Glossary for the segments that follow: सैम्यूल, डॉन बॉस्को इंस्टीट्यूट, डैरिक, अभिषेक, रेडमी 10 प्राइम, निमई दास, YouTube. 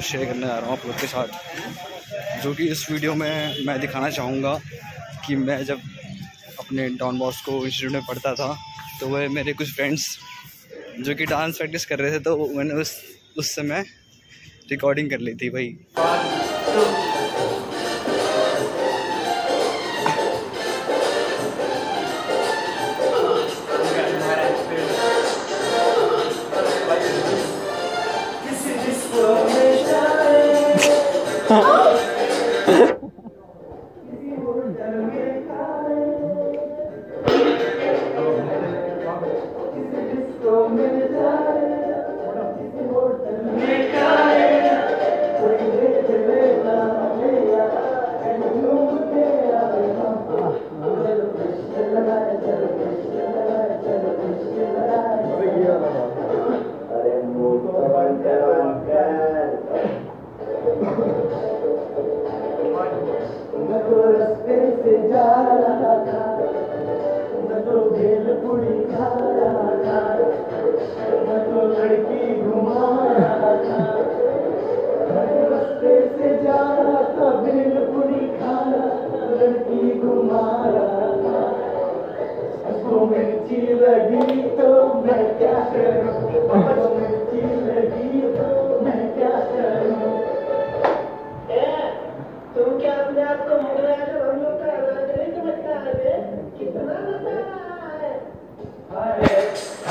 Video share करने आ रहा हूँ आप लोग के साथ, जो कि इस वीडियो में मैं दिखाना चाहूँगा कि मैं जब अपने डॉन बॉस्को इंस्टीट्यूट में पढ़ता था तो वह मेरे कुछ फ्रेंड्स जो कि डांस प्रैक्टिस कर रहे थे, तो मैंने उस समय रिकॉर्डिंग कर ली थी भाई।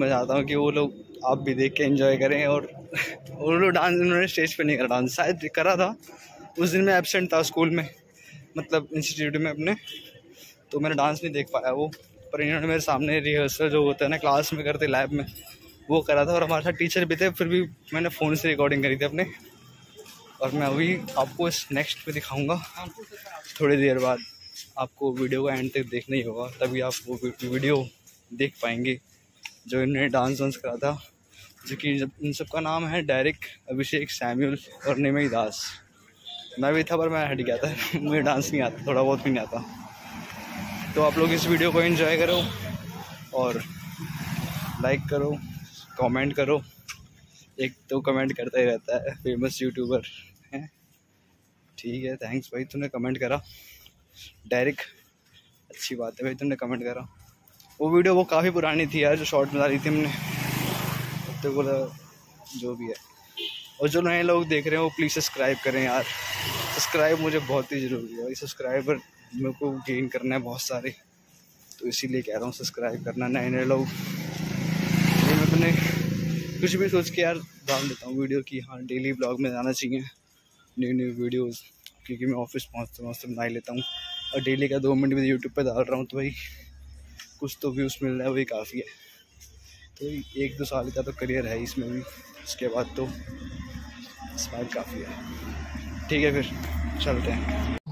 मैं चाहता हूँ कि वो लोग आप भी देख के एंजॉय करें। और वो लोग डांस उन्होंने स्टेज पे नहीं करा, डांस शायद करा था उस दिन मैं एब्सेंट था स्कूल में, मतलब इंस्टीट्यूट में अपने, तो मैंने डांस नहीं देख पाया वो। पर इन्होंने मेरे सामने रिहर्सल जो होता है ना क्लास में करते लैब में, वो करा था और हमारे साथ टीचर भी थे। फिर भी मैंने फ़ोन से रिकॉर्डिंग करी थी अपने, और मैं अभी आपको इस नेक्स्ट पे दिखाऊंगा थोड़ी देर बाद। आपको वीडियो का एंड तक देखना ही होगा, तभी आप वो वीडियो देख पाएंगे जो इन्होंने डांस वांस करा था, जो कि इन सब का नाम है डैरिक, अभिषेक, सैम्यूल और निमई दास। मैं भी था पर मैं हट गया था मुझे डांस नहीं आता, थोड़ा बहुत भी नहीं आता। तो आप लोग इस वीडियो को एंजॉय करो और लाइक करो, कमेंट करो। एक तो कमेंट करता ही रहता है, फेमस यूट्यूबर है। ठीक है, थैंक्स भाई तूने कमेंट करा, डायरेक्ट अच्छी बात है भाई तुमने कमेंट करा। वो वीडियो वो काफ़ी पुरानी थी यार, जो शॉर्ट में डाली थी हमने, तो बोला जो भी है। और जो नए लोग देख रहे हैं वो प्लीज़ सब्सक्राइब करें यार, सब्सक्राइब मुझे बहुत ही ज़रूरी है भाई। सब्सक्राइबर मेरे को गेन करना है बहुत सारे, तो इसीलिए कह रहा हूँ सब्सक्राइब करना। नए नए लोग मैं अपने कुछ भी सोच के यार डाल देता हूँ वीडियो की, हाँ डेली ब्लॉग में जाना चाहिए न्यू न्यू वीडियोज़, क्योंकि मैं ऑफिस पहुँचते बना लेता हूँ। और डेली का 2 मिनट भी यूट्यूब पर डाल रहा हूँ, तो भाई कुछ तो व्यूज़ मिल रहा है, वही काफ़ी है। तो 1-2 साल का तो करियर है इसमें भी, उसके बाद तो इस बार काफ़ी है। ठीक है, फिर चलते हैं।